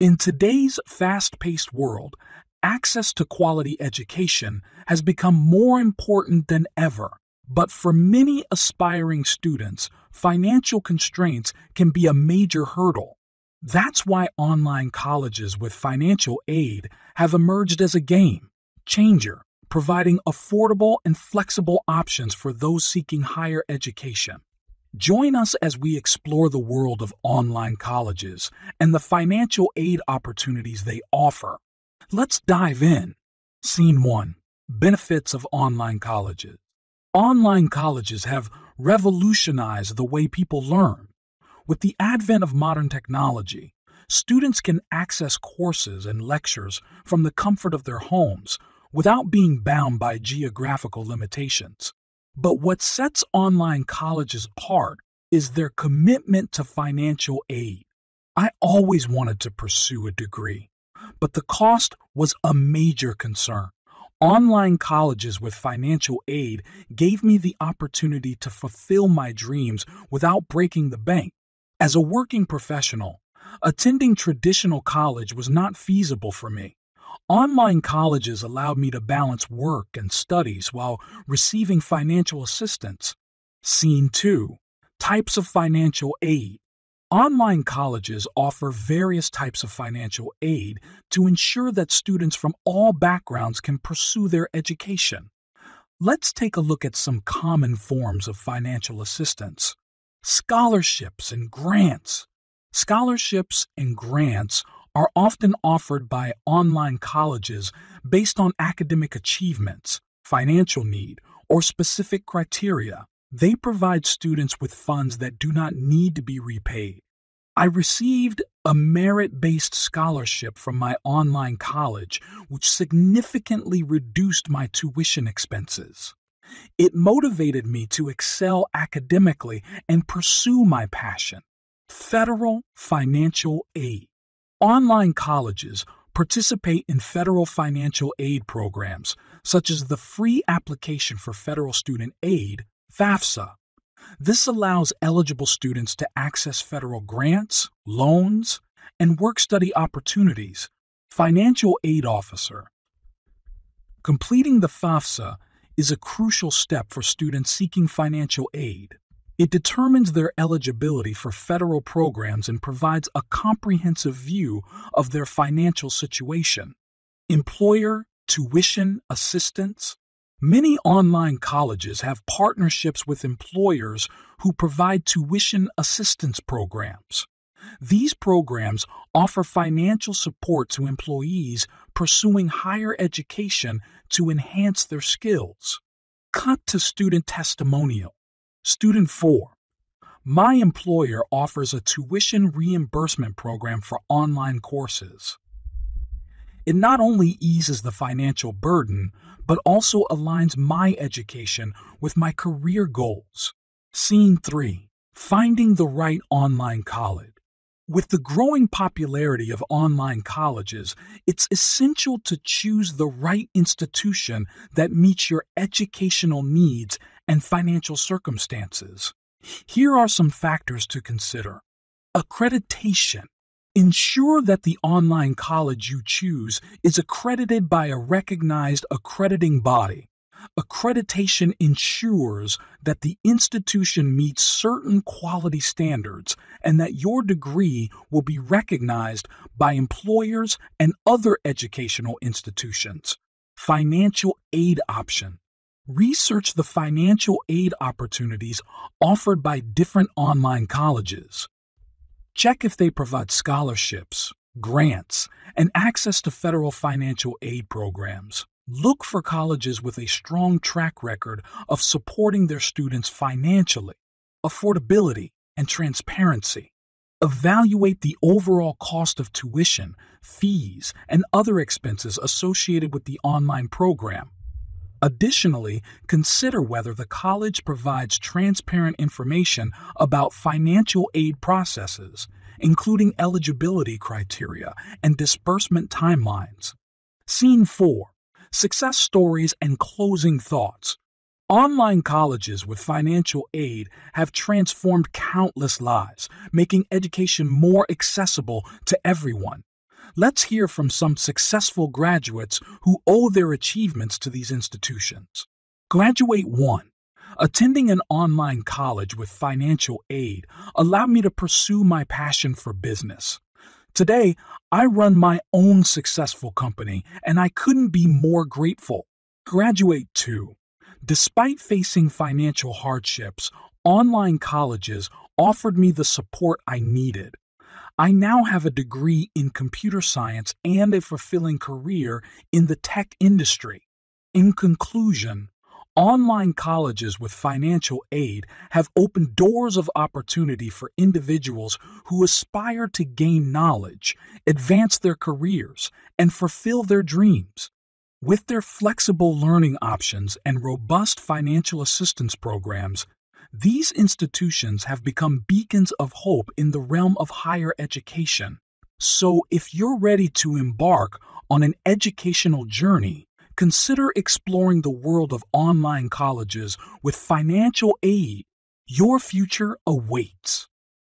In today's fast-paced world, access to quality education has become more important than ever. But for many aspiring students, financial constraints can be a major hurdle. That's why online colleges with financial aid have emerged as a game changer, providing affordable and flexible options for those seeking higher education. Join us as we explore the world of online colleges and the financial aid opportunities they offer. Let's dive in. Scene 1. Benefits of online colleges. Online colleges have revolutionized the way people learn. With the advent of modern technology, students can access courses and lectures from the comfort of their homes without being bound by geographical limitations. But what sets online colleges apart is their commitment to financial aid. I always wanted to pursue a degree, but the cost was a major concern. Online colleges with financial aid gave me the opportunity to fulfill my dreams without breaking the bank. As a working professional, attending traditional college was not feasible for me. Online colleges allowed me to balance work and studies while receiving financial assistance. Scene 2. Types of financial aid. Online colleges offer various types of financial aid to ensure that students from all backgrounds can pursue their education. Let's take a look at some common forms of financial assistance. Scholarships and grants. Scholarships and grants are often offered by online colleges based on academic achievements, financial need, or specific criteria. They provide students with funds that do not need to be repaid. I received a merit-based scholarship from my online college, which significantly reduced my tuition expenses. It motivated me to excel academically and pursue my passion. Federal financial aid. Online colleges participate in federal financial aid programs, such as the Free Application for Federal Student Aid, FAFSA. This allows eligible students to access federal grants, loans, and work-study opportunities. Financial aid officer. Completing the FAFSA is a crucial step for students seeking financial aid. It determines their eligibility for federal programs and provides a comprehensive view of their financial situation. Employer tuition assistance. Many online colleges have partnerships with employers who provide tuition assistance programs. These programs offer financial support to employees pursuing higher education to enhance their skills. Cut to student testimonial. Student 4. My employer offers a tuition reimbursement program for online courses. It not only eases the financial burden, but also aligns my education with my career goals. Scene 3. Finding the right online college. With the growing popularity of online colleges, it's essential to choose the right institution that meets your educational needs and financial circumstances. Here are some factors to consider. Accreditation. Ensure that the online college you choose is accredited by a recognized accrediting body. Accreditation ensures that the institution meets certain quality standards and that your degree will be recognized by employers and other educational institutions. Financial aid option. Research the financial aid opportunities offered by different online colleges. Check if they provide scholarships, grants, and access to federal financial aid programs. Look for colleges with a strong track record of supporting their students financially. Affordability and transparency. Evaluate the overall cost of tuition, fees, and other expenses associated with the online program. Additionally, consider whether the college provides transparent information about financial aid processes, including eligibility criteria and disbursement timelines. Scene 4. Success stories and closing thoughts. Online colleges with financial aid have transformed countless lives, making education more accessible to everyone. Let's hear from some successful graduates who owe their achievements to these institutions. Graduate 1. Attending an online college with financial aid allowed me to pursue my passion for business. Today, I run my own successful company, and I couldn't be more grateful. Graduate 2. Despite facing financial hardships, online colleges offered me the support I needed. I now have a degree in computer science and a fulfilling career in the tech industry. In conclusion, online colleges with financial aid have opened doors of opportunity for individuals who aspire to gain knowledge, advance their careers, and fulfill their dreams. With their flexible learning options and robust financial assistance programs, these institutions have become beacons of hope in the realm of higher education. So if you're ready to embark on an educational journey, consider exploring the world of online colleges with financial aid. Your future awaits.